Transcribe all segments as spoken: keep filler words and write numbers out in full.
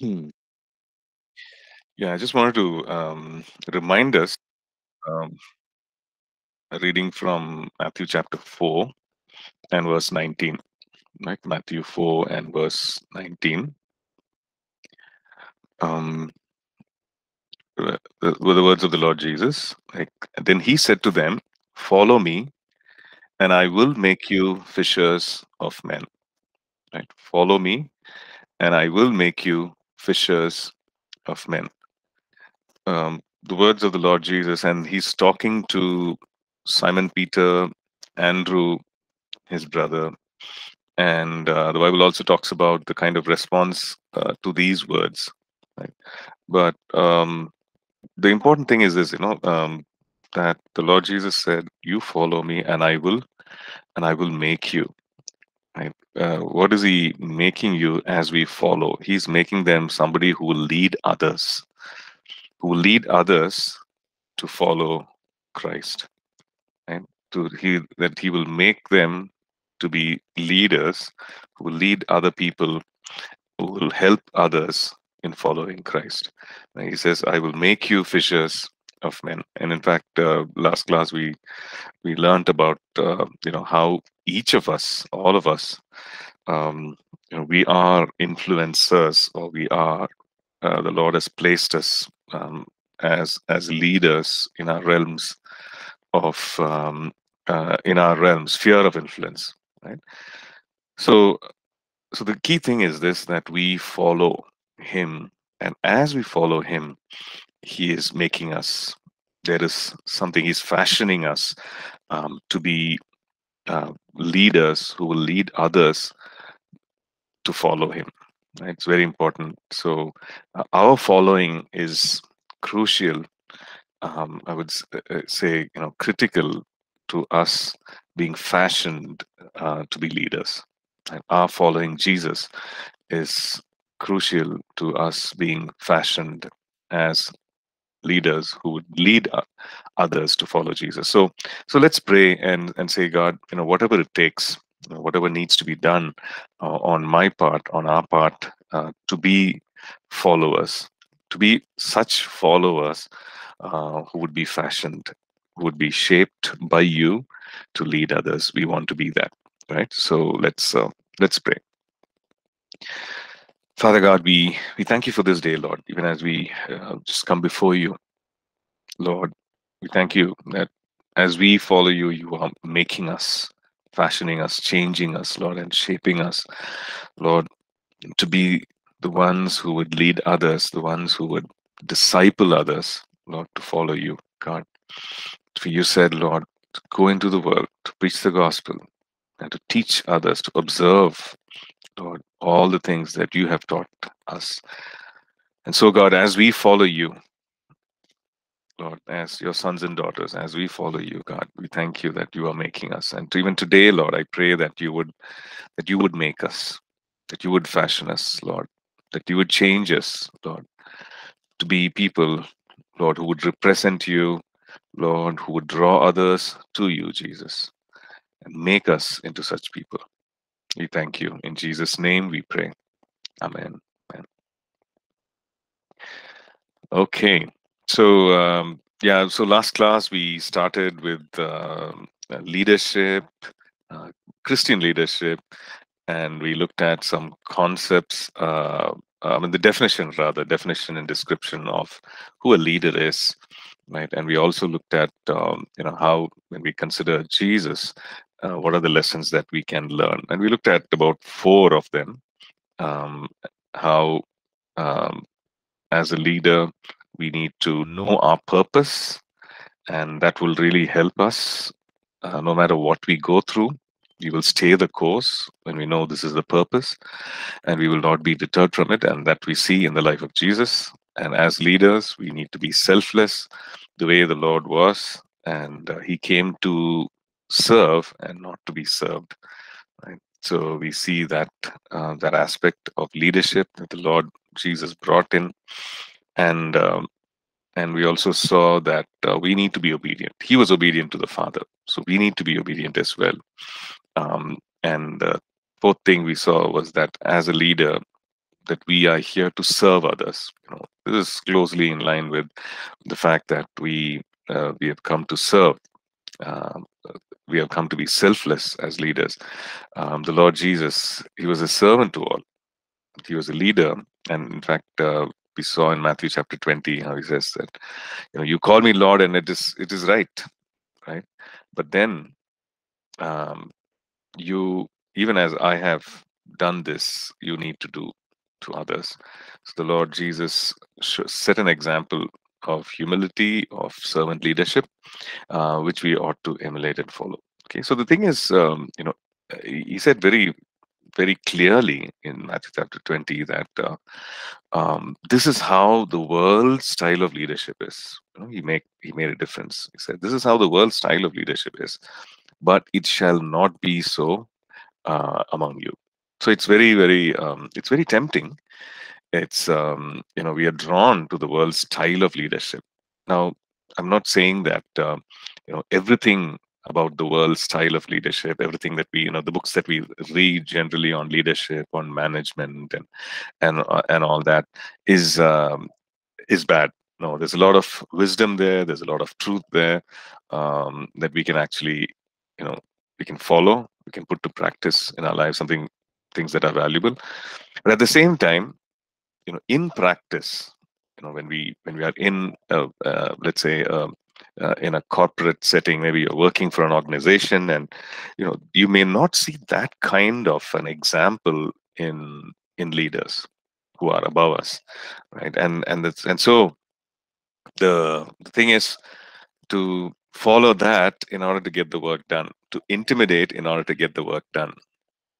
Hmm. Yeah, I just wanted to um, remind us, um, reading from Matthew chapter four and verse nineteen, right? Matthew four and verse nineteen. Um, uh, the- were the words of the Lord Jesus. Like, then he said to them, "Follow me, and I will make you fishers of men." Right? Follow me, and I will make you fishers of men. Um, the words of the Lord Jesus, and he's talking to Simon Peter, Andrew, his brother, and uh, the Bible also talks about the kind of response uh, to these words. Right? But um, the important thing is this, you know, um, that the Lord Jesus said, "You follow me, and I will, and I will make you." Right? Uh, what is he making you as we follow? He's making them somebody who will lead others, who will lead others to follow Christ, right? To he that he will make them to be leaders who will lead other people, who will help others in following Christ. And he says, "I will make you fishers of men." And in fact, uh, last class we we learned about uh, you know how each of us, all of us, um, you know, we are influencers, or we are uh, the Lord has placed us um, as as leaders in our realms of um, uh, in our realms sphere of influence, right? So so the key thing is this, that we follow him, and as we follow him, he is making us. There is something he's fashioning us um, to be uh, leaders who will lead others to follow him. Right? It's very important. So uh, our following is crucial. Um, I would s- uh, say, you know, critical to us being fashioned uh, to be leaders. And our following Jesus is crucial to us being fashioned as leaders who would lead o- others to follow Jesus. So, so let's pray and and say, God, you know, whatever it takes, you know, whatever needs to be done uh, on my part, on our part, uh, to be followers, to be such followers uh, who would be fashioned, who would be shaped by you to lead others. We want to be that, right? So let's uh, let's pray. Father God, we we thank you for this day, Lord. Even as we uh, just come before you, Lord, we thank you that as we follow you, you are making us, fashioning us, changing us, Lord, and shaping us, Lord, to be the ones who would lead others, the ones who would disciple others, Lord, to follow you, God. For you said, Lord, to go into the world, to preach the gospel, and to teach others to observe, Lord, all the things that you have taught us. And so, God, as we follow you, Lord, as your sons and daughters, as we follow you, God, we thank you that you are making us. And to even today, Lord, I pray that you would that you would make us, that you would fashion us, Lord, that you would change us, Lord, to be people, Lord, who would represent you, Lord, who would draw others to you, Jesus, and make us into such people. We thank you. In Jesus' name we pray. Amen. Amen. Okay, so um, yeah, so last class we started with um, uh, leadership, uh, Christian leadership, and we looked at some concepts, uh, I mean the definition rather, definition and description of who a leader is, right? And we also looked at um, you know how when we consider Jesus, uh, what are the lessons that we can learn? And we looked at about four of them. Um, how um, as a leader, we need to know our purpose, and that will really help us uh, no matter what we go through. We will stay the course when we know this is the purpose, and we will not be deterred from it, and that we see in the life of Jesus. And as leaders, we need to be selfless the way the Lord was, and uh, he came to serve and not to be served, right? So we see that uh, that aspect of leadership that the Lord Jesus brought in, and um, and we also saw that uh, we need to be obedient. He was obedient to the Father, so we need to be obedient as well. Um, and the fourth thing we saw was that as a leader, that we are here to serve others. You know, this is closely in line with the fact that we uh, we have come to serve. Uh, we have come to be selfless as leaders. Um, the Lord Jesus, he was a servant to all. He was a leader, and in fact, uh, we saw in Matthew chapter twenty how he says that, you know, you call me Lord, and it is it is right, right. But then, um, you even as I have done this, you need to do to others. So the Lord Jesus set an example of humility, of servant leadership, uh, which we ought to emulate and follow. Okay, so the thing is, um, you know, he said very, very clearly in Matthew chapter twenty that uh, um, this is how the world's style of leadership is. You know, he make he made a difference. He said, "This is how the world's style of leadership is, but it shall not be so uh, among you." So it's very, very, um, it's very tempting. It's, um, you know, we are drawn to the world's style of leadership. Now, I'm not saying that, uh, you know, everything about the world's style of leadership, everything that we, you know, the books that we read generally on leadership, on management, and and uh, and all that is um, is bad. No, there's a lot of wisdom there. There's a lot of truth there um, that we can actually, you know, we can follow. We can put to practice in our lives something. Things that are valuable, but at the same time, you know, in practice, you know, when we when we are in, uh, uh, let's say, uh, uh, in a corporate setting, maybe you're working for an organization, and you know, you may not see that kind of an example in in leaders who are above us, right? And and that's, and so the, the thing is to follow that in order to get the work done, to intimidate in order to get the work done.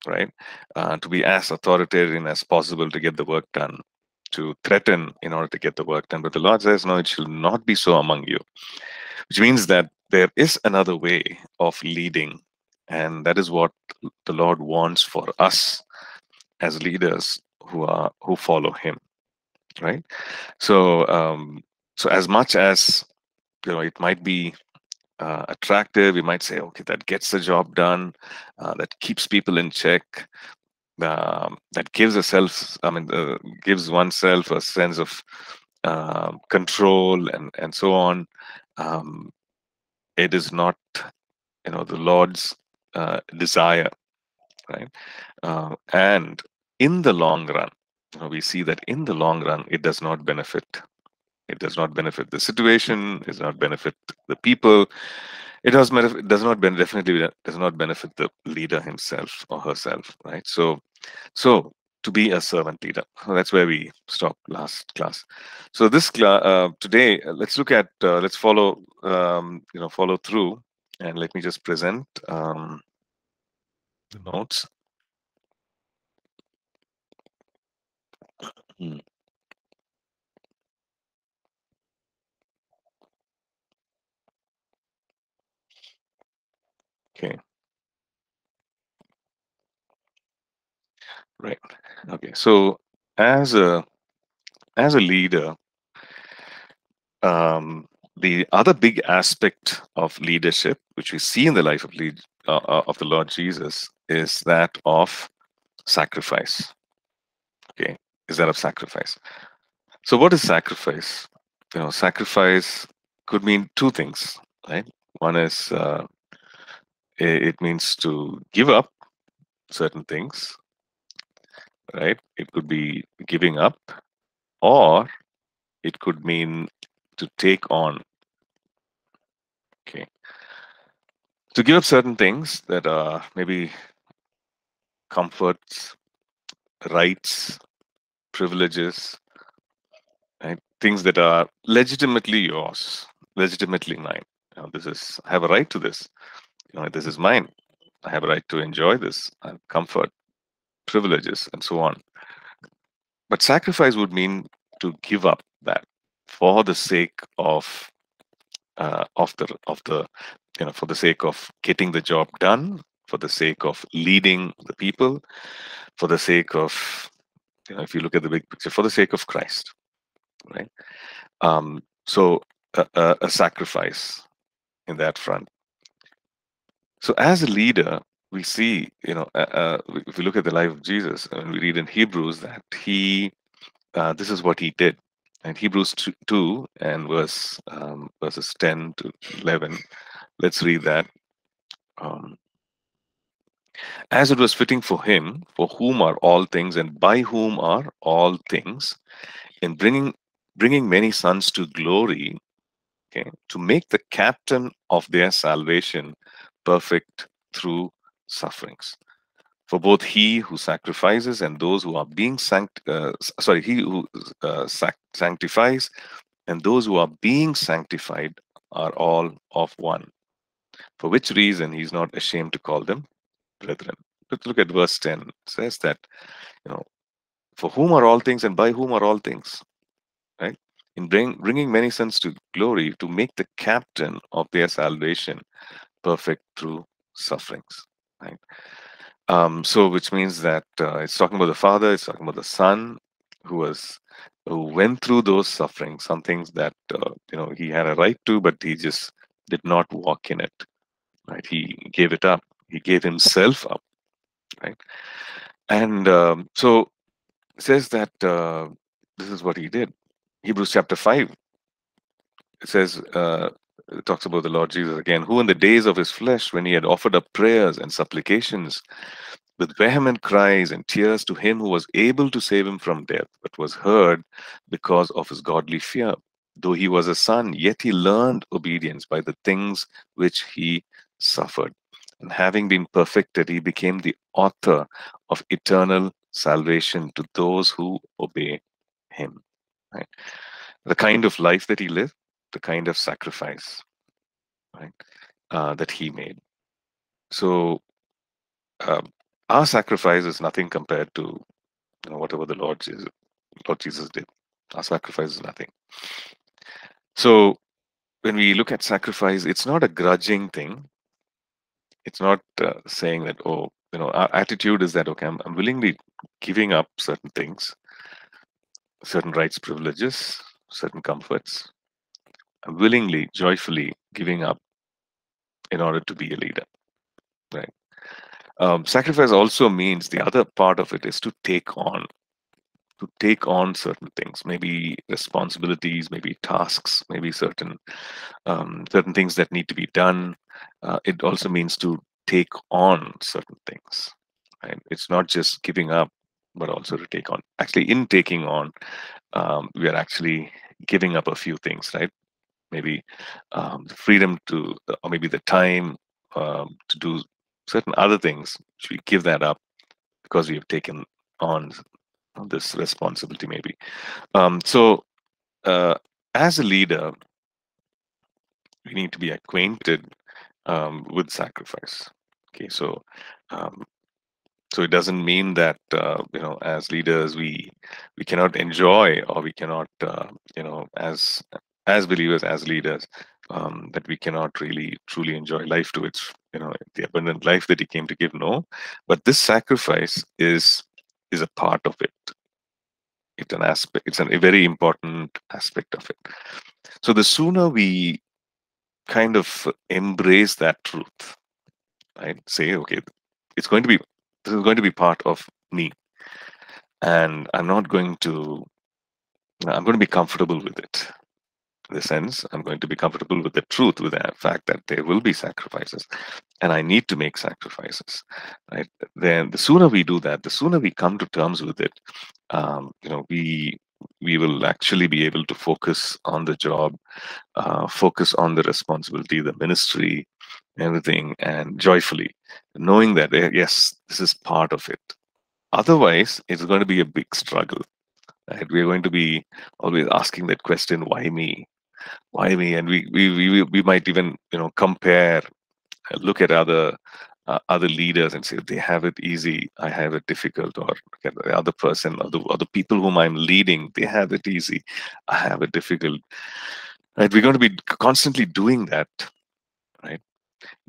Right, uh, to be as authoritarian as possible to get the work done, to threaten in order to get the work done. But the Lord says, no, it shall not be so among you, which means that there is another way of leading, and that is what the Lord wants for us as leaders who are who follow Him. Right. So, um, so as much as you know, it might be. Uh, attractive, we might say, okay, that gets the job done, uh, that keeps people in check, uh, that gives a self, I mean, uh, gives oneself a sense of uh, control and and so on. Um, it is not, you know, the Lord's uh, desire, right? Uh, and in the long run, you know, we see that in the long run, it does not benefit. It does not benefit the situation. It does not benefit the people. It does, it does not definitely does not benefit the leader himself or herself, right? So, so to be a servant leader. That's where we stopped last class. So this class uh, today, let's look at uh, let's follow um, you know follow through, and let me just present um, the notes. Hmm. Okay. Right. Okay. So as a as a leader, um, the other big aspect of leadership, which we see in the life of lead uh, of the Lord Jesus, is that of sacrifice. Okay, is that of sacrifice? So what is sacrifice? You know, sacrifice could mean two things, right? One is uh, it means to give up certain things, right? It could be giving up, or it could mean to take on. Okay. To give up certain things that are maybe comforts, rights, privileges, right? Things that are legitimately yours, legitimately mine. Now, this is, I have a right to this. You know, this is mine. I have a right to enjoy this, and comfort, privileges, and so on. But sacrifice would mean to give up that for the sake of, uh, of the of the, you know, for the sake of getting the job done, for the sake of leading the people, for the sake of, you know, if you look at the big picture, for the sake of Christ, right? Um, so a, a, a sacrifice in that front. So as a leader, we see, you know, uh, uh, if we look at the life of Jesus, and we read in Hebrews that he, uh, this is what he did. And Hebrews two and verse um, verses ten to eleven, let's read that. Um, As it was fitting for him, for whom are all things, and by whom are all things, in bringing bringing many sons to glory, okay, to make the captain of their salvation perfect through sufferings. For both he who sacrifices and those who are being sanct, uh, sorry, he who uh, sac sanctifies and those who are being sanctified are all of one. For which reason he is not ashamed to call them brethren. Let's look at verse ten. It says that, you know, for whom are all things and by whom are all things, right? In bring, bringing many sons to glory, to make the captain of their salvation perfect through sufferings, right? Um, so, which means that uh, it's talking about the Father, it's talking about the Son, who was who went through those sufferings, some things that uh, you know, he had a right to, but he just did not walk in it, right? He gave it up. He gave himself up, right? And um, so it says that uh, this is what he did. Hebrews chapter five, it says, uh, it talks about the Lord Jesus again, who in the days of his flesh, when he had offered up prayers and supplications with vehement cries and tears to him who was able to save him from death, but was heard because of his godly fear. Though he was a son, yet he learned obedience by the things which he suffered. And having been perfected, he became the author of eternal salvation to those who obey him. Right? The kind of life that he lived, the kind of sacrifice, right, uh, that he made. So uh, our sacrifice is nothing compared to, you know, whatever the Lord Jesus, Lord Jesus did. Our sacrifice is nothing. So when we look at sacrifice, it's not a grudging thing. It's not uh, saying that, oh, you know, our attitude is that, okay, I'm, I'm willingly giving up certain things, certain rights, privileges, certain comforts. I'm willingly, joyfully giving up in order to be a leader, right? Um, sacrifice also means, the other part of it is to take on, to take on certain things, maybe responsibilities, maybe tasks, maybe certain um, certain things that need to be done. Uh, it also means to take on certain things, right? It's not just giving up, but also to take on. Actually, in taking on, um, we are actually giving up a few things, right? Maybe um, the freedom to, or maybe the time um, to do certain other things. Should we give that up because we have taken on this responsibility, maybe? Um, so, uh, as a leader, we need to be acquainted um, with sacrifice. Okay, so um, so it doesn't mean that uh, you know, as leaders, we we cannot enjoy, or we cannot uh, you know, as as believers, as leaders, um, that we cannot really truly enjoy life to its, you know, the abundant life that he came to give. No, but this sacrifice is is a part of it. It's an aspect. It's an, a very important aspect of it. So the sooner we kind of embrace that truth, right? Say, okay, it's going to be, this is going to be part of me, and I'm not going to, I'm going to be comfortable with it. In the sense, I'm going to be comfortable with the truth, with the fact that there will be sacrifices, and I need to make sacrifices, right? Then the sooner we do that, the sooner we come to terms with it, um, you know, we we will actually be able to focus on the job, uh, focus on the responsibility, the ministry, everything, and joyfully, knowing that, yes, this is part of it. Otherwise, it's going to be a big struggle, right? We're going to be always asking that question, why me? Why me? And we we we we might even, you know, compare, look at other uh, other leaders and say, they have it easy, I have it difficult, or look at the other person, or the other people whom I'm leading, they have it easy, I have it difficult. Right? We're going to be constantly doing that, right?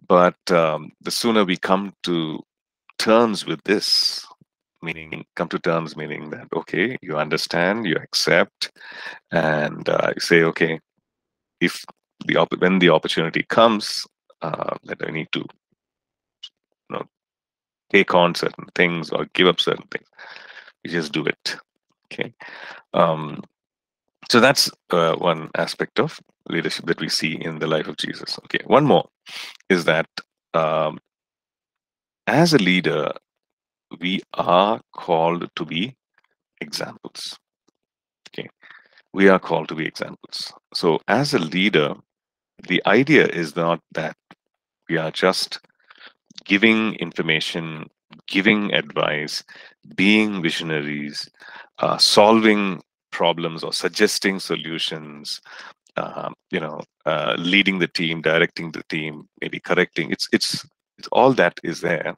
But um, the sooner we come to terms with this, meaning come to terms, meaning that, okay, you understand, you accept, and uh, you say, okay, if the when the opportunity comes, uh, that I need to, you know, take on certain things or give up certain things. We just do it. Okay. Um, so that's uh, one aspect of leadership that we see in the life of Jesus. Okay. One more is that um, as a leader, we are called to be examples. Okay. We are called to be examples. So as a leader, the idea is not that we are just giving information, giving advice, being visionaries, uh, solving problems or suggesting solutions, uh, you know, uh, leading the team, directing the team, maybe correcting. It's, it's, it's all that is there.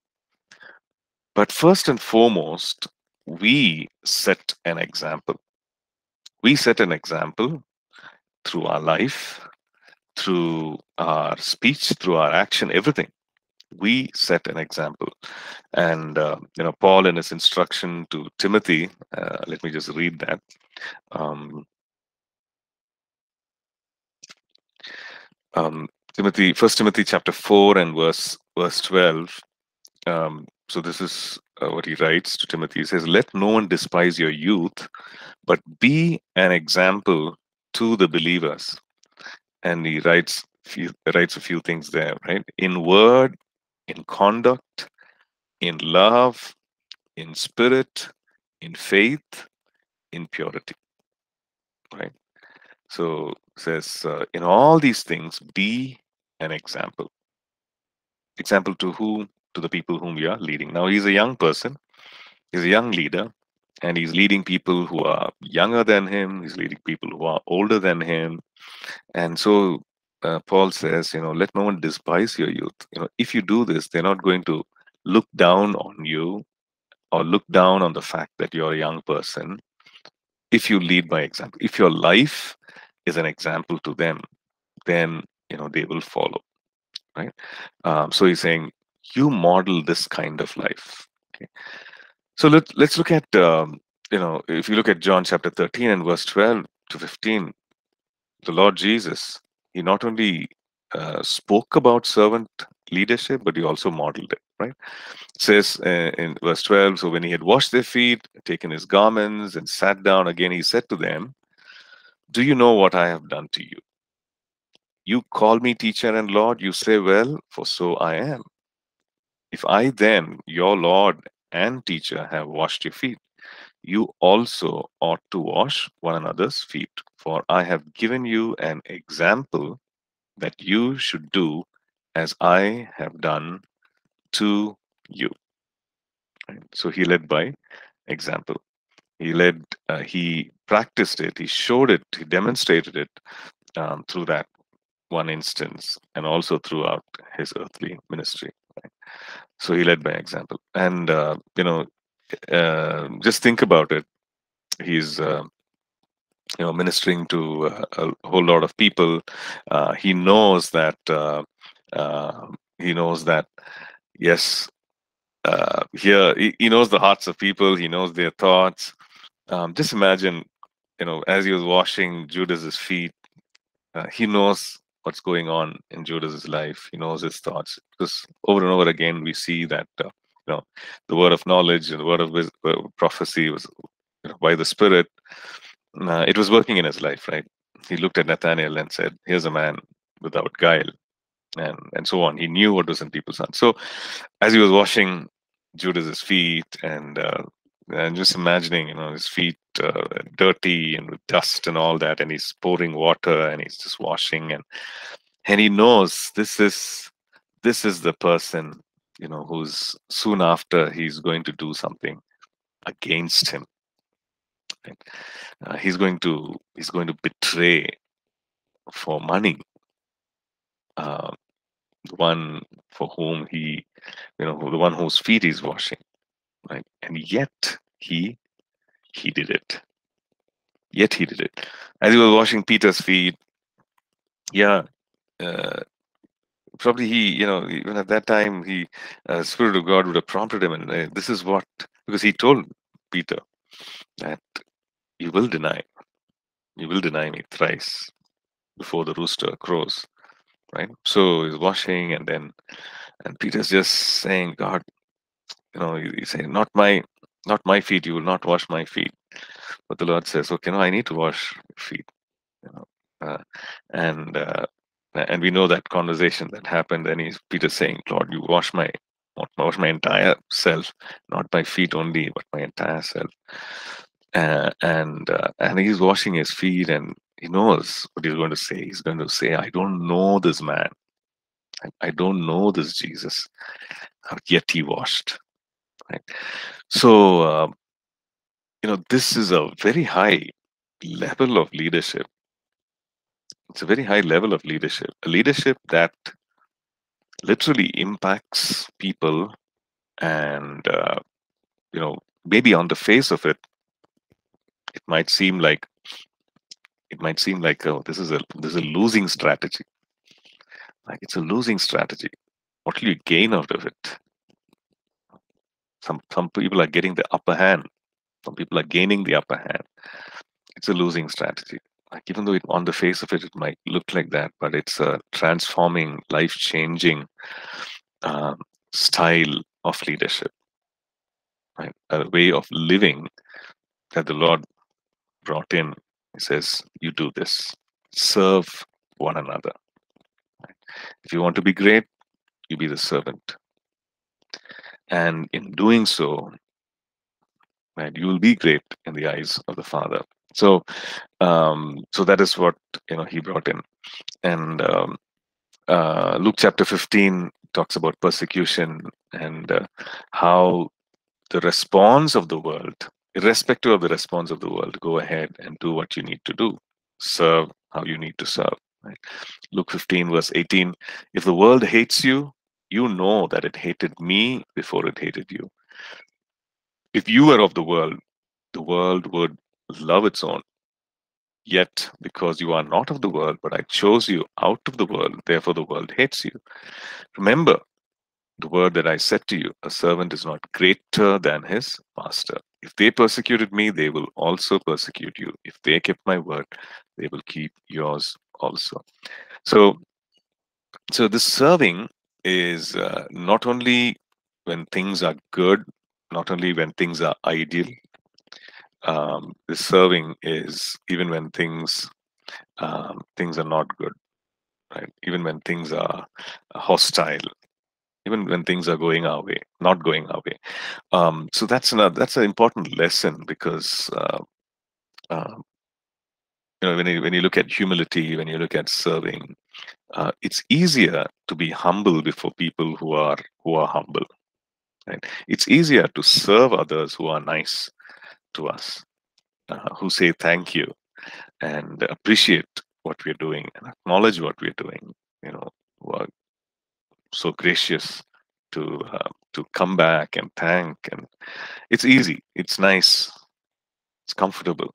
But first and foremost, we set an example. We set an example through our life, through our speech, through our action, everything. We set an example. And, uh, you know, Paul in his instruction to Timothy, uh, let me just read that. Um, um, Timothy, First Timothy chapter four and verse, verse twelve. Um, so this is Uh, what he writes to Timothy. He says, "Let no one despise your youth, but be an example to the believers." And he writes, few, writes a few things there, right? In word, in conduct, in love, in spirit, in faith, in purity, right? So says, uh, in all these things, be an example. Example to whom? To the people whom we are leading. Now, he's a young person, he's a young leader, and he's leading people who are younger than him, he's leading people who are older than him. And so uh, Paul says, you know, let no one despise your youth. You know, if you do this, they're not going to look down on you or look down on the fact that you're a young person. If you lead by example, if your life is an example to them, then, you know, they will follow, right? Um, so he's saying, you model this kind of life. Okay. So let, let's look at, um, you know, if you look at John chapter thirteen and verse twelve to fifteen, the Lord Jesus, he not only uh, spoke about servant leadership, but he also modeled it, right? It says uh, in verse twelve, "So when he had washed their feet, taken his garments, and sat down again, he said to them, 'Do you know what I have done to you? You call me teacher and Lord, you say, well, for so I am. If I then, your Lord and teacher, have washed your feet, you also ought to wash one another's feet. For I have given you an example that you should do as I have done to you.'" Right? So he led by example. He led, uh, he practiced it, he showed it, he demonstrated it um, through that one instance and also throughout his earthly ministry. Right? So he led by example. And, uh, you know, uh, just think about it. He's, uh, you know, ministering to uh, a whole lot of people. Uh, he knows that, uh, uh, he knows that, yes, uh, here, he, he knows the hearts of people. He knows their thoughts. Um, just imagine, you know, as he was washing Judas's feet, uh, he knows what's going on in Judas's life. He knows his thoughts, because over and over again we see that uh, you know, the word of knowledge and the word of prophecy was, you know, by the Spirit. Uh, it was working in his life, right? He looked at Nathaniel and said, "Here's a man without guile," and and so on. He knew what was in people's hearts. So, as he was washing Judas's feet, and uh, and just imagining, you know, his feet uh, dirty and with dust and all that, and he's pouring water and he's just washing, and and he knows this is this is the person, you know, who's soon after he's going to do something against him. Right? Uh, he's going to he's going to betray for money uh, the one for whom he, you know, the one whose feet he's washing. Right? And yet he he did it. Yet he did it. As he was washing Peter's feet, yeah, uh, probably he, you know, even at that time, he, uh, Spirit of God would have prompted him, and uh, this is what, because he told Peter that you will deny, you will deny me thrice before the rooster crows, right? So he's washing, and then, and Peter's just saying, "God, You know, you, you say, not my, not my feet, you will not wash my feet. But the Lord says, okay, no, I need to wash your feet. You know, uh, and uh, and we know that conversation that happened. And he's, Peter's saying, Lord, you wash my, wash my entire self, not my feet only, but my entire self. Uh, and uh, and he's washing his feet, and he knows what he's going to say. He's going to say, I don't know this man. I, I don't know this Jesus. Yet he washed. Right? So, uh, you know, this is a very high level of leadership. It's a very high level of leadership. A leadership that literally impacts people and, uh, you know, maybe on the face of it, it might seem like, it might seem like, oh, this is a this is a losing strategy. Like, it's a losing strategy. What will you gain out of it? Some some people are getting the upper hand. Some people are gaining the upper hand. It's a losing strategy. Like, even though it, on the face of it, it might look like that, but it's a transforming, life-changing um, style of leadership, right? A way of living that the Lord brought in. He says, you do this. Serve one another. Right? If you want to be great, you be the servant. And in doing so, right, you will be great in the eyes of the Father. So, um, so that is what, you know, he brought in. And um, uh, Luke chapter fifteen talks about persecution and uh, how the response of the world, irrespective of the response of the world, go ahead and do what you need to do. Serve how you need to serve. Right? Luke fifteen verse eighteen, if the world hates you, you know that it hated me before it hated you. If you were of the world, the world would love its own. Yet, because you are not of the world, but I chose you out of the world, therefore the world hates you. Remember the word that I said to you, a servant is not greater than his master. If they persecuted me, they will also persecute you. If they kept my word, they will keep yours also. So, so this serving is uh, not only when things are good, not only when things are ideal. Um, the serving is even when things um, things are not good, right? Even when things are hostile, even when things are going our way, not going our way. Um, so that's another, that's an important lesson, because uh, uh, you know, when you when you look at humility, when you look at serving, uh, it's easier to be humble before people who are who are humble. Right? It's easier to serve others who are nice to us, uh, who say thank you and appreciate what we're doing and acknowledge what we're doing, you know, who are so gracious to uh, to come back and thank. And it's easy, it's nice, it's comfortable,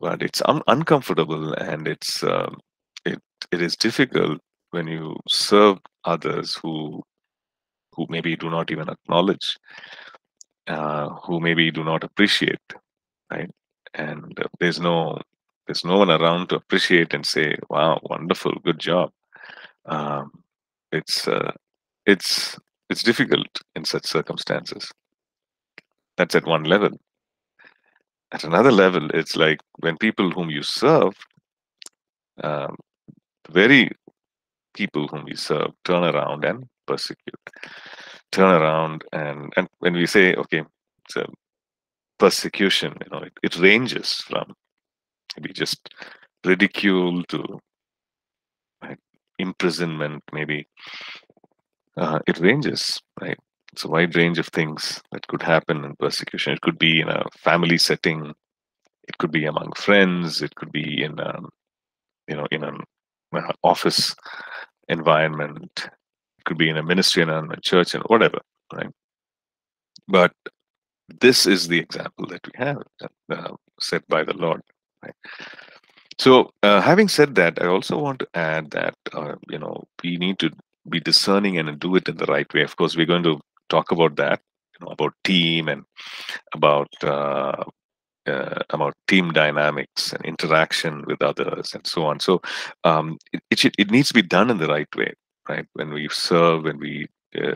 but it's un uncomfortable and it's um, it it is difficult when you serve others who who maybe do not even acknowledge, uh, who maybe do not appreciate, right? And uh, there's no there's no one around to appreciate and say, wow, wonderful, good job. Um, it's uh, it's it's difficult in such circumstances. That's at one level. At another level, it's like when people whom you serve, um, the very people whom you serve turn around and persecute. Turn around and, and when we say, okay, it's a persecution, you know, it, it ranges from maybe just ridicule to, right, imprisonment, maybe. Uh, it ranges, right? It's a wide range of things that could happen in persecution. It could be in a family setting. It could be among friends. It could be in, a, you know, in an office environment. It could be in a ministry and a church and whatever, right? But this is the example that we have, uh, set by the Lord, right? So uh, having said that, I also want to add that, uh, you know, we need to be discerning and do it in the right way. Of course, we're going to talk about that, you know, about team and about, uh, uh, about team dynamics and interaction with others and so on. So um, it, it, should, it needs to be done in the right way. Right? When we serve, when we uh,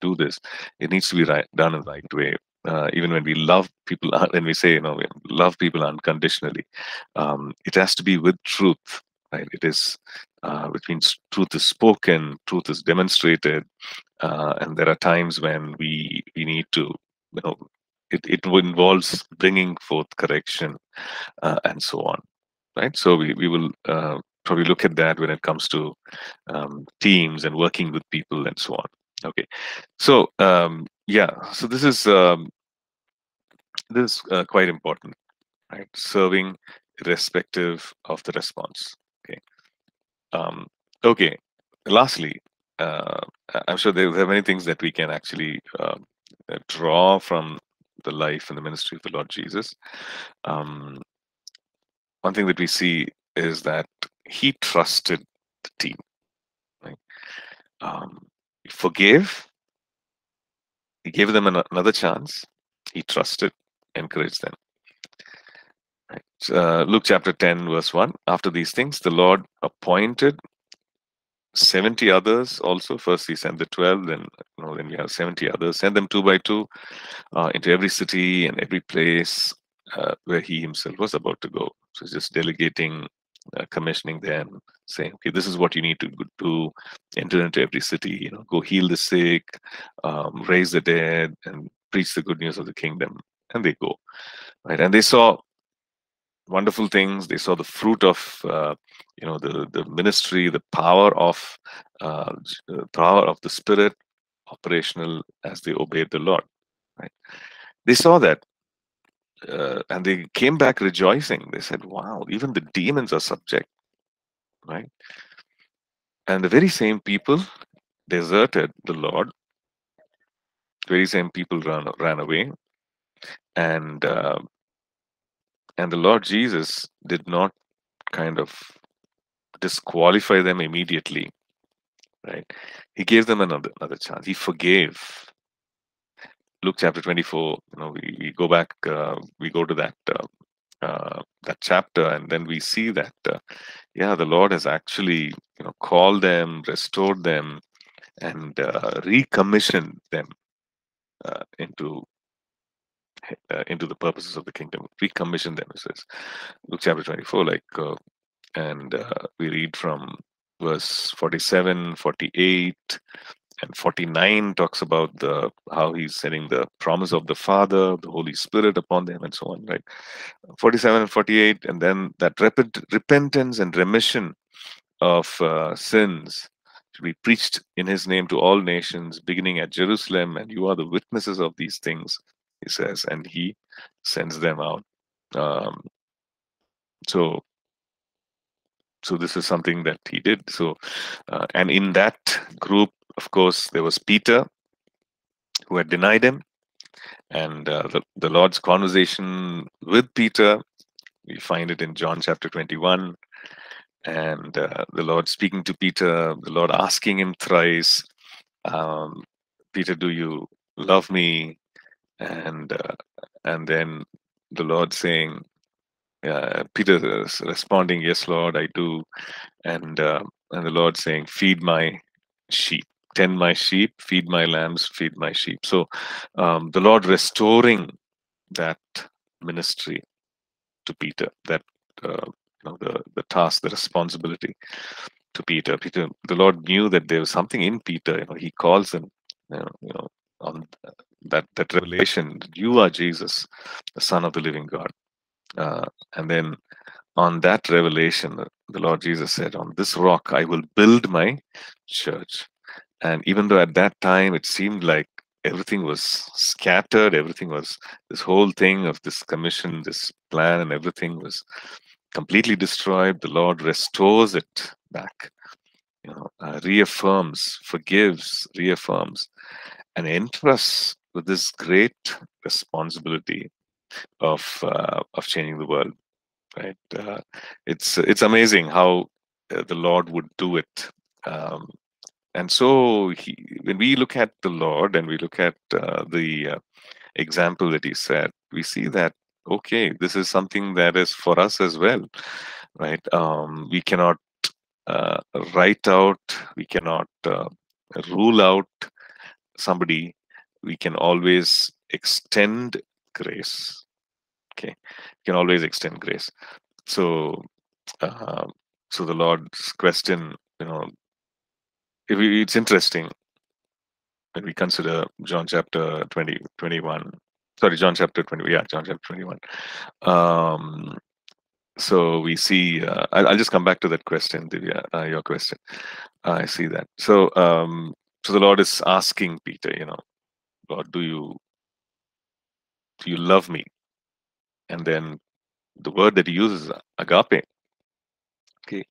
do this, it needs to be right, done in the right way. Uh, even when we love people, when we say, you know, we love people unconditionally, um, it has to be with truth, right? It is, uh, which means truth is spoken, truth is demonstrated, uh, and there are times when we we need to, you know, it, it involves bringing forth correction uh, and so on, right? So we, we will uh, probably look at that when it comes to um, teams and working with people and so on. Okay, so um, yeah, so this is um, this is uh, quite important, right? Serving irrespective of the response. Okay, um, okay. Lastly, uh, I'm sure there are many things that we can actually uh, draw from the life and the ministry of the Lord Jesus. Um, one thing that we see is that he trusted the team, right? Um, he forgave. He gave them an, another chance. He trusted, encouraged them. Right. Uh, Luke chapter ten, verse one. After these things, the Lord appointed seventy others also. First, he sent the twelve. Then, you know, then we have seventy others. Send them two by two uh, into every city and every place uh, where he himself was about to go. So he's just delegating. Uh, commissioning them, saying, okay, this is what you need to do, enter into every city, you know, go heal the sick, um, raise the dead, and preach the good news of the kingdom. And they go, right? And they saw wonderful things. They saw the fruit of, uh, you know, the, the ministry, the power of, uh, the power of the Spirit operational as they obeyed the Lord, right? They saw that. Uh, and they came back rejoicing. They said, wow, even the demons are subject, right? And the very same people deserted the Lord. The very same people ran, ran away. And, uh, and the Lord Jesus did not kind of disqualify them immediately, right? He gave them another, another chance. He forgave. Luke chapter twenty-four, you know, we, we go back, uh, we go to that uh, uh, that chapter, and then we see that, uh, yeah, the Lord has actually, you know, called them, restored them, and uh, recommissioned them uh, into uh, into the purposes of the kingdom. Recommissioned them, it says, Luke chapter twenty-four, like, uh, and uh, we read from verse forty-seven, forty-eight. And forty-nine talks about the how he's sending the promise of the Father, the Holy Spirit upon them, and so on, right? forty-seven and forty-eight, and then that repent, repentance and remission of uh, sins should be preached in his name to all nations, beginning at Jerusalem, and you are the witnesses of these things, he says, and he sends them out. Um, so, so this is something that he did. So, uh, and in that group, of course, there was Peter, who had denied him, and uh, the, the Lord's conversation with Peter, we find it in John chapter twenty-one, and uh, the Lord speaking to Peter, the Lord asking him thrice, um, Peter, do you love me? And, uh, and then the Lord saying, uh, Peter is responding, yes, Lord, I do, and, uh, and the Lord saying, feed my sheep. Tend my sheep, feed my lambs, feed my sheep. So um, the Lord restoring that ministry to Peter, that uh, you know, the, the task, the responsibility to Peter. Peter, the Lord knew that there was something in Peter. You know, he calls him, you know, you know, on that that revelation. You are Jesus, the Son of the Living God. Uh, and then on that revelation, the Lord Jesus said, "On this rock I will build my church." And even though at that time it seemed like everything was scattered, everything was, this whole thing of this commission, this plan and everything was completely destroyed, the Lord restores it back, you know, uh, reaffirms, forgives, reaffirms, and entrusts with this great responsibility of uh, of changing the world, right? Uh, it's, it's amazing how uh, the Lord would do it. Um, And so he, when we look at the Lord and we look at uh, the uh, example that he set, we see that, okay, this is something that is for us as well, right? Um, we cannot uh, write out, we cannot uh, rule out somebody, we can always extend grace. Okay, you can always extend grace. So, uh, so the Lord's question, you know, if we, it's interesting when we consider John chapter twenty, twenty-one. Sorry, John chapter twenty. Yeah, John chapter twenty-one. Um, so we see. Uh, I'll, I'll just come back to that question, Divya. Uh, your question. Uh, I see that. So, um, so the Lord is asking Peter, you know, Lord, do you do you love me? And then the word that he uses is agape. Okay.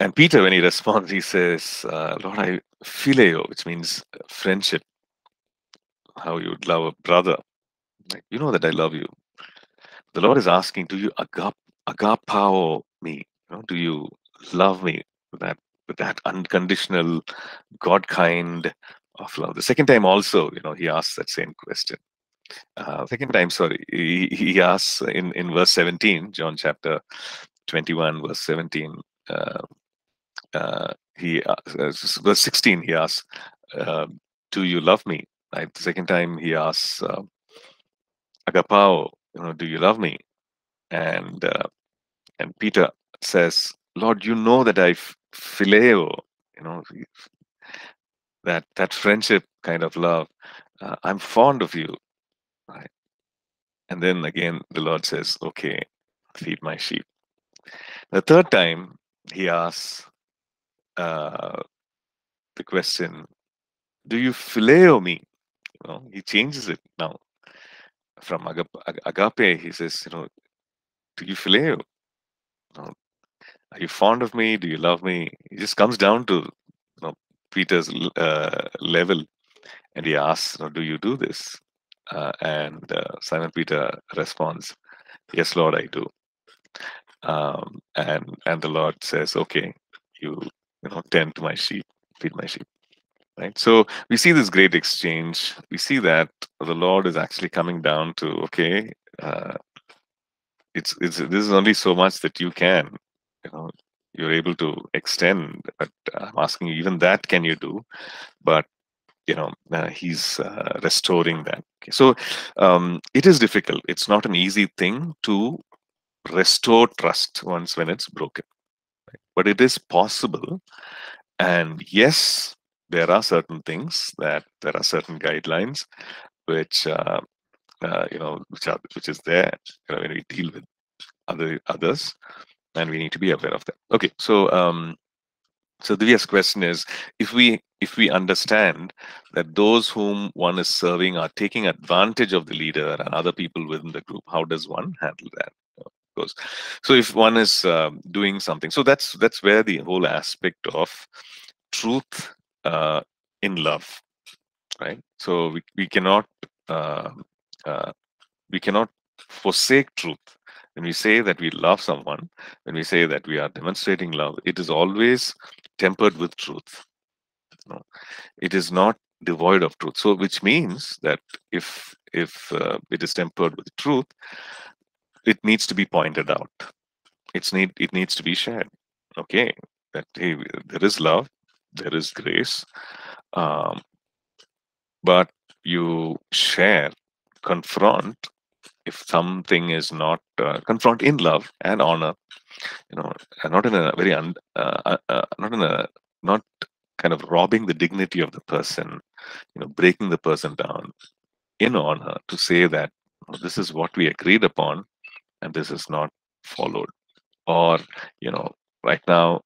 And Peter, when he responds, he says, uh, Lord, I phileo, which means friendship. How you would love a brother. Like, you know that I love you. The Lord is asking, do you agap agapao me? You know, do you love me with that, with that unconditional God kind of love? The second time also, you know, he asks that same question. Uh, second time, sorry, he, he asks in, in verse seventeen, John chapter twenty-one, verse seventeen, uh, uh, he uh, verse sixteen, he asks, uh, do you love me? Right? The second time he asks, uh, agapao, you know, do you love me? And uh, and Peter says, Lord, you know that I phileo, you know, that, that friendship kind of love, uh, I'm fond of you. Right. And then again, the Lord says, okay, feed my sheep. The third time, he asks uh, the question, do you phileo me? You know, he changes it now. From agape, he says, you know, do you phileo? You know, are you fond of me? Do you love me? It just comes down to, you know, Peter's uh, level. And he asks, you know, do you do this? Uh, and uh, Simon Peter responds, yes, Lord, I do. Um, and and the Lord says, okay, you you know, tend to my sheep, feed my sheep. Right? So we see this great exchange. We see that the Lord is actually coming down to, okay, uh, it's it's this is only so much that you can, you know, you're able to extend. But I'm asking you, even that can you do? But you know, uh, he's uh, restoring that. Okay. So um, it is difficult. It's not an easy thing to restore trust once when it's broken. Right? But it is possible. And yes, there are certain things that there are certain guidelines which, uh, uh, you know, which, are, which is there, you know, when we deal with other others. And we need to be aware of that. Okay, so um, so Divya's question is, if we If we understand that those whom one is serving are taking advantage of the leader and other people within the group, how does one handle that? Of course. So if one is uh, doing something, so that's that's where the whole aspect of truth uh, in love, right? So we we cannot uh, uh, we cannot forsake truth. When we say that we love someone, when we say that we are demonstrating love, it is always tempered with truth. No, it is not devoid of truth. So, which means that if if uh, it is tempered with truth, it needs to be pointed out. It's need it needs to be shared. Okay, that hey, there is love, there is grace, um, but you share, confront. If something is not uh, confront in love and honor, you know, and not in a very un, uh, uh, not in a not. kind of robbing the dignity of the person, you know, breaking the person down in honor, to say that, oh, this is what we agreed upon and this is not followed. Or, you know, right now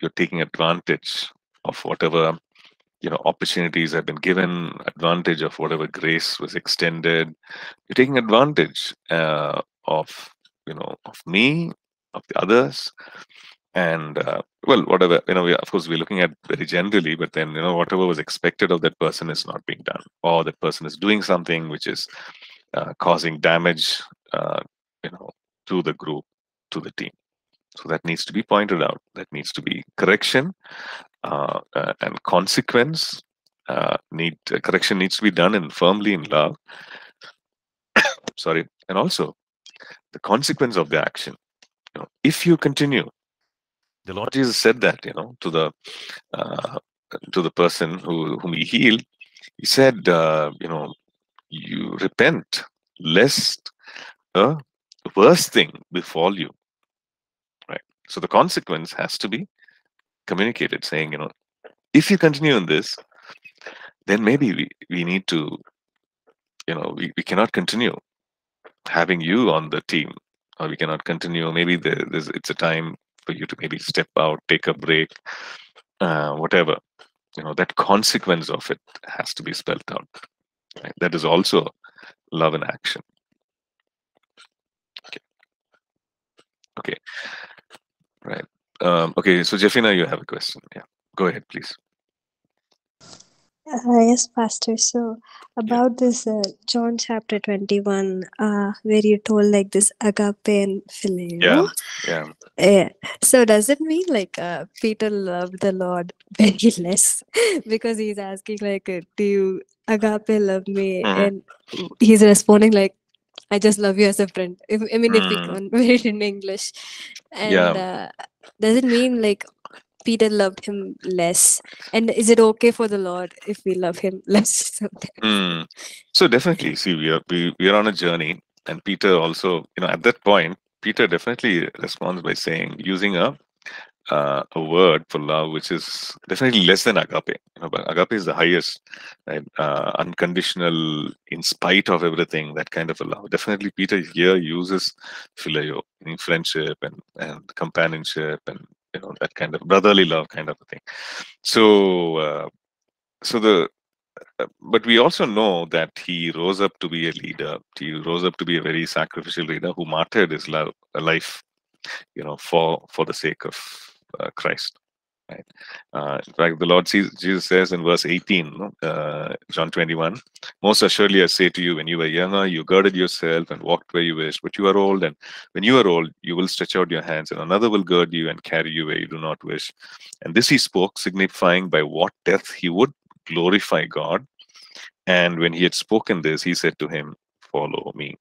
you're taking advantage of whatever, you know, opportunities have been given, advantage of whatever grace was extended. You're taking advantage uh, of, you know, of me, of the others. And uh, well, whatever, you know, we, of course, we're looking at very generally, but then, you know, whatever was expected of that person is not being done, or that person is doing something which is uh, causing damage, uh, you know, to the group, to the team. So that needs to be pointed out. That needs to be correction uh, uh, and consequence. Uh, need uh, correction needs to be done in firmly in love. Sorry, and also the consequence of the action. You know, if you continue. The Lord Jesus said that, you know, to the uh, to the person who whom he healed, He said, uh, you know, you repent lest a worse thing befall you. Right? So the consequence has to be communicated, saying, you know, if you continue in this, then maybe we, we need to, you know, we, we cannot continue having you on the team, or we cannot continue. Maybe there, there's, it's a time for you to maybe step out, take a break, uh, whatever. You know, that consequence of it has to be spelled out. Right? That is also love in action. Okay. Okay. Right. Um, okay. So, Jeffina, you have a question. Yeah. Go ahead, please. Uh, yes, Pastor. So, about yeah. this uh, John chapter twenty-one, uh, where you told like this agape and phileo. Yeah, yeah. Yeah. So, does it mean like uh, Peter loved the Lord very less? Because he's asking like, uh, do you agape love me? Mm-hmm. And he's responding like, I just love you as a friend. If, I mean, mm-hmm. if we convert it in English. And yeah. uh, does it mean like, Peter loved him less, and is it okay for the Lord if we love him less sometimes? Mm. So definitely, see, we are we, we are on a journey, and Peter also, you know, at that point, Peter definitely responds by saying, using a uh, a word for love, which is definitely less than agape. You know, but agape is the highest, right? uh, unconditional, in spite of everything, that kind of a love. Definitely, Peter here uses phileo, meaning friendship and and companionship and, you know, that kind of brotherly love kind of a thing. So, uh, so the, uh, but we also know that he rose up to be a leader. He rose up to be a very sacrificial leader who martyred his love, life, you know, for for the sake of uh, Christ. Right? Uh, in fact, the Lord Jesus says in verse eighteen, uh, John twenty-one, most assuredly I say to you, when you were younger, you girded yourself and walked where you wished, but you are old, and when you are old, you will stretch out your hands, and another will gird you and carry you where you do not wish. And this he spoke, signifying by what death he would glorify God. And when he had spoken this, he said to him, follow me.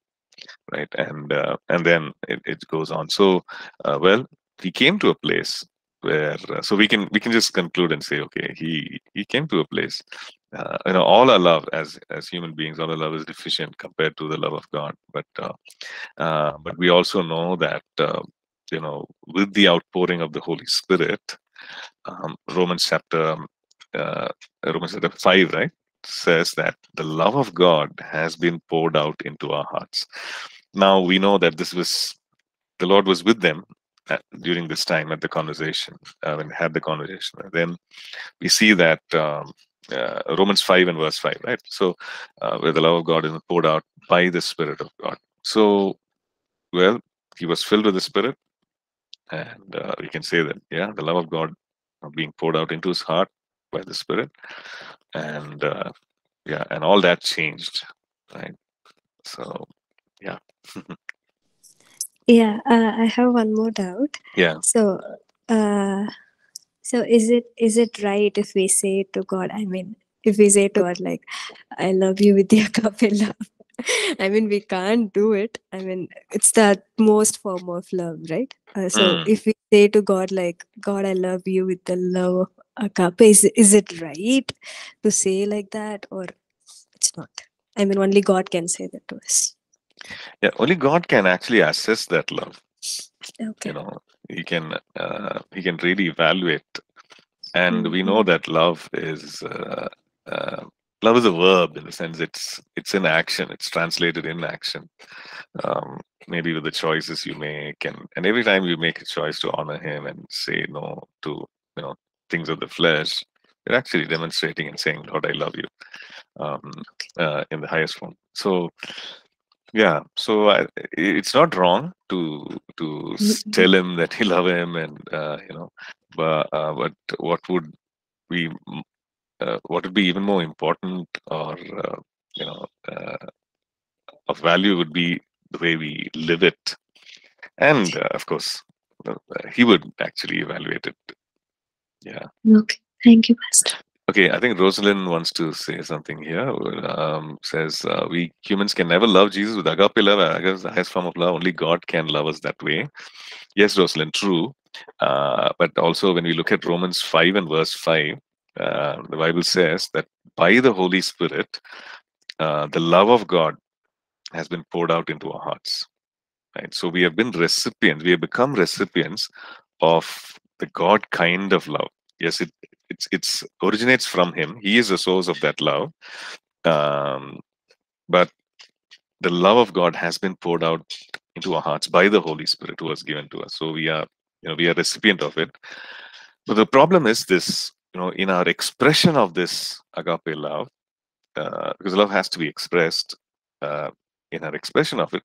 Right? And uh, and then it, it goes on. So, uh, well, he came to a place where, uh, so we can we can just conclude and say, okay, he he came to a place. Uh, you know, all our love as as human beings, all our love is deficient compared to the love of God. But uh, uh, but we also know that uh, you know, with the outpouring of the Holy Spirit, um, Romans chapter uh, Romans chapter five, right, says that the love of God has been poured out into our hearts. Now we know that this was, the Lord was with them during this time at the conversation, uh, when they had the conversation. And then we see that um, uh, Romans five and verse five, right? So, uh, where the love of God is poured out by the Spirit of God. So, well, he was filled with the Spirit, and uh, we can say that, yeah, the love of God being poured out into his heart by the Spirit, and uh, yeah, and all that changed, right? So, yeah. Yeah, uh, I have one more doubt. Yeah. So, uh, so is it is it right if we say to God, I mean, if we say to God, like, I love you with your agape love? I mean, we can't do it. I mean, it's the most form of love, right? Uh, so mm. if we say to God, like, God, I love you with the love of agape, is, is it right to say like that, or it's not? I mean, only God can say that to us. Yeah, only God can actually assess that love. Okay. You know, he can uh, he can really evaluate, and mm-hmm. we know that love is uh, uh, love is a verb, in the sense it's it's in action. It's translated in action. Um, maybe with the choices you make, and and every time you make a choice to honor Him and say no to, you know, things of the flesh, you're actually demonstrating and saying, "Lord, I love you," um, uh, in the highest form. So. Yeah, so I, it's not wrong to to tell him that you love him, and uh, you know, but uh, but what would be uh, what would be even more important, or uh, you know, uh, of value would be the way we live it, and uh, of course, uh, he would actually evaluate it. Yeah. Okay. Thank you, Pastor. Okay, I think Rosalind wants to say something here. Um, says, uh, we humans can never love Jesus with agape love. Agape is the highest form of love. Only God can love us that way. Yes, Rosalind, true. Uh, but also when we look at Romans five and verse five, uh, the Bible says that by the Holy Spirit, uh, the love of God has been poured out into our hearts. Right? So we have been recipients, we have become recipients of the God kind of love. Yes, it it's, it's originates from Him. He is the source of that love. Um, but the love of God has been poured out into our hearts by the Holy Spirit who was given to us. So we are, you know, we are recipient of it. But the problem is this, you know, in our expression of this agape love, uh, because love has to be expressed, uh, in our expression of it,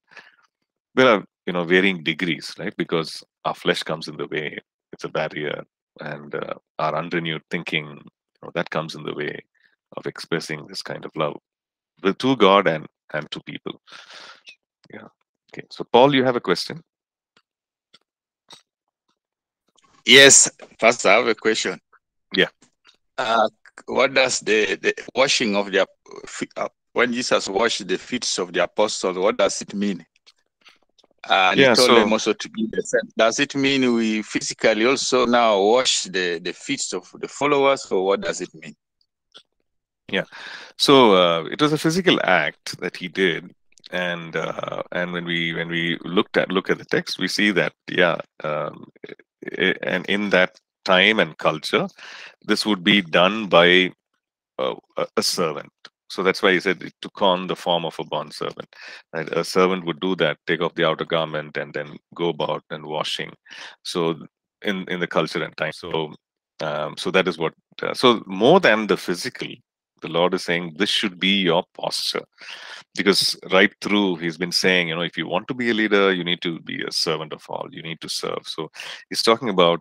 there are, you know, varying degrees, right? Because our flesh comes in the way, it's a barrier, and uh, our unrenewed thinking, you know, that comes in the way of expressing this kind of love with to God and and to people. Yeah. Okay. So, Paul, you have a question? Yes, Pastor, I have a question. Yeah. Uh, what does the, the washing of the uh, when Jesus washed the feet of the apostles, what does it mean? Uh, and yeah, he told so, them also to be the same. Does it mean we physically also now wash the, the feet of the followers, or what does it mean? Yeah, so uh, it was a physical act that he did, and uh, and when we when we looked at look at the text, we see that yeah, um, it, and in that time and culture, this would be done by uh, a servant. So that's why he said it took on the form of a bondservant. Right? A servant would do that, take off the outer garment, and then go about and washing. So in in the culture and time, so um, so that is what. Uh, so more than the physical. The Lord is saying this should be your posture, because right through He's been saying, you know, if you want to be a leader, you need to be a servant of all. You need to serve. So He's talking about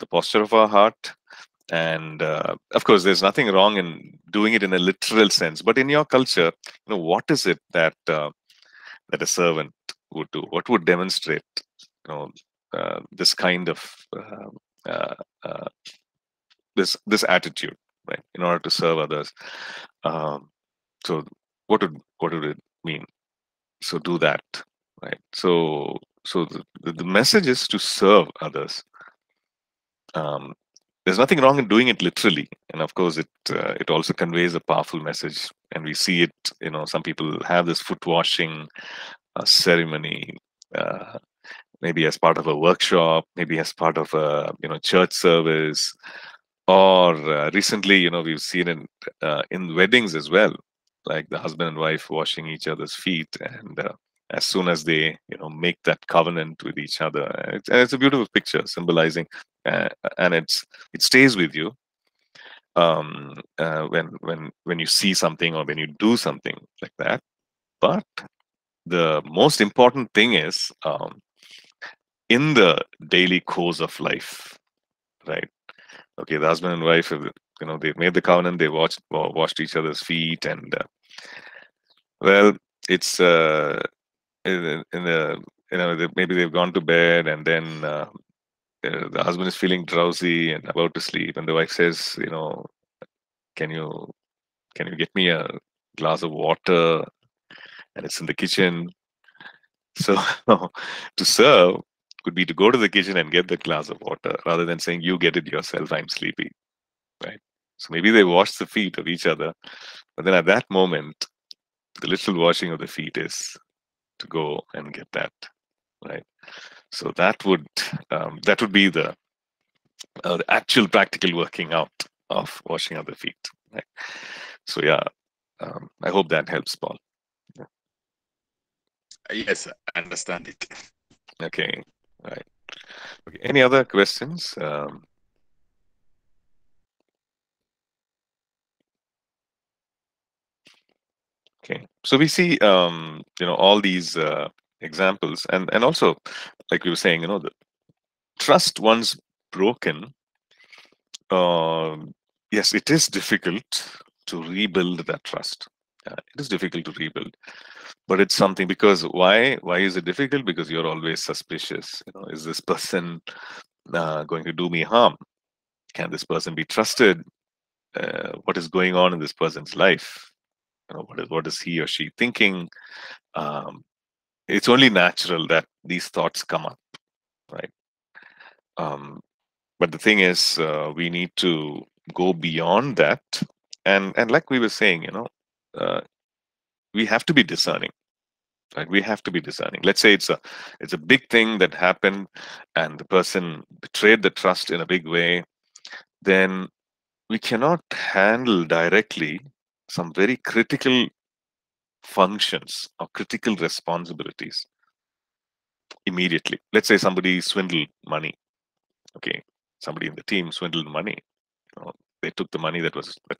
the posture of our heart, and uh, of course, there's nothing wrong in doing it in a literal sense. But in your culture, you know, what is it that uh, that a servant would do? What would demonstrate, you know, uh, this kind of uh, uh, uh, this this attitude? Right, in order to serve others. Um, so what would what would it mean? So do that, right? So so the, the message is to serve others. Um, there's nothing wrong in doing it literally, and of course it uh, it also conveys a powerful message. And we see it, you know, some people have this foot washing uh, ceremony, uh, maybe as part of a workshop, maybe as part of a you know church service. Or uh, recently, you know, we've seen in uh, in weddings as well, like the husband and wife washing each other's feet, and uh, as soon as they, you know, make that covenant with each other, it's, and it's a beautiful picture symbolizing, uh, and it's it stays with you um, uh, when when when you see something or when you do something like that. But the most important thing is um, in the daily course of life, right? Okay, the husband and wife, you know, they've made the covenant, they watched, washed each other's feet, and uh, well, it's uh, in, in the, you know, they, maybe they've gone to bed, and then uh, the husband is feeling drowsy and about to sleep, and the wife says, you know, can you, can you get me a glass of water? And it's in the kitchen. So to serve could be to go to the kitchen and get the glass of water, rather than saying, you get it yourself, I'm sleepy, right? So maybe they wash the feet of each other, but then at that moment, the literal washing of the feet is to go and get that, right? So that would um, that would be the, uh, the actual practical working out of washing of the feet, right? So yeah, um, I hope that helps, Paul. Yeah. Yes, I understand it. Okay. Right. Okay. Any other questions? Um, okay. So we see, um, you know, all these uh, examples, and and also, like we were saying, you know, the trust once broken. Uh, yes, it is difficult to rebuild that trust. Uh, it is difficult to rebuild, but it's something, because why? Why is it difficult? Because you're always suspicious. You know, is this person uh, going to do me harm? Can this person be trusted? Uh, what is going on in this person's life? You know, what is what is he or she thinking? Um, it's only natural that these thoughts come up, right? Um, but the thing is, uh, we need to go beyond that. And and like we were saying, you know, uh, we have to be discerning, right? We have to be discerning. Let's say it's a it's a big thing that happened, and the person betrayed the trust in a big way. Then we cannot handle directly some very critical functions or critical responsibilities immediately. Let's say somebody swindled money. Okay, somebody in the team swindled money. You know, they took the money that was that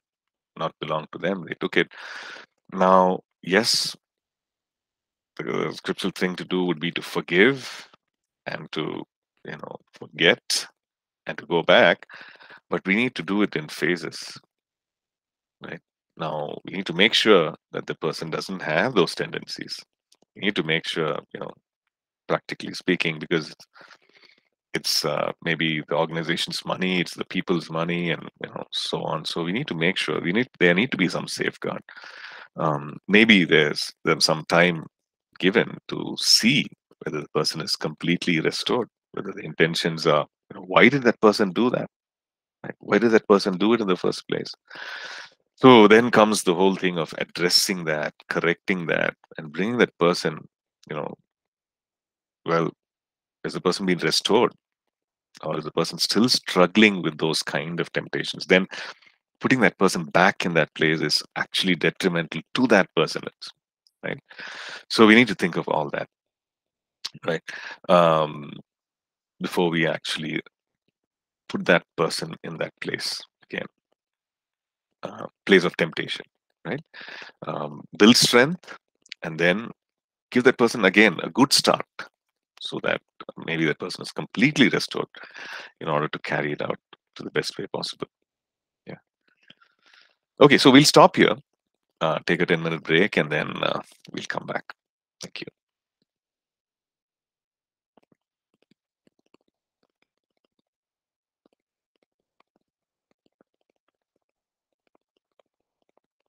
not belonged to them. They took it. Now, yes, the scriptural thing to do would be to forgive and to, you know, forget and to go back, but we need to do it in phases, right? Now, we need to make sure that the person doesn't have those tendencies. We need to make sure, you know, practically speaking, because it's uh, maybe the organization's money, it's the people's money, and you know, so on. So we need to make sure we need there need to be some safeguard. Um, maybe there's there's some time given to see whether the person is completely restored, whether the intentions are. You know, why did that person do that? Right? Why did that person do it in the first place? So then comes the whole thing of addressing that, correcting that, and bringing that person. You know, well, has the person been restored, or is the person still struggling with those kind of temptations? Then putting that person back in that place is actually detrimental to that person, right? So we need to think of all that, right? Um, before we actually put that person in that place again, uh, place of temptation, right? Um, build strength, and then give that person again a good start, so that maybe that person is completely restored in order to carry it out to the best way possible. Yeah. Okay, so we'll stop here, uh, take a ten minute break, and then uh, we'll come back. Thank you.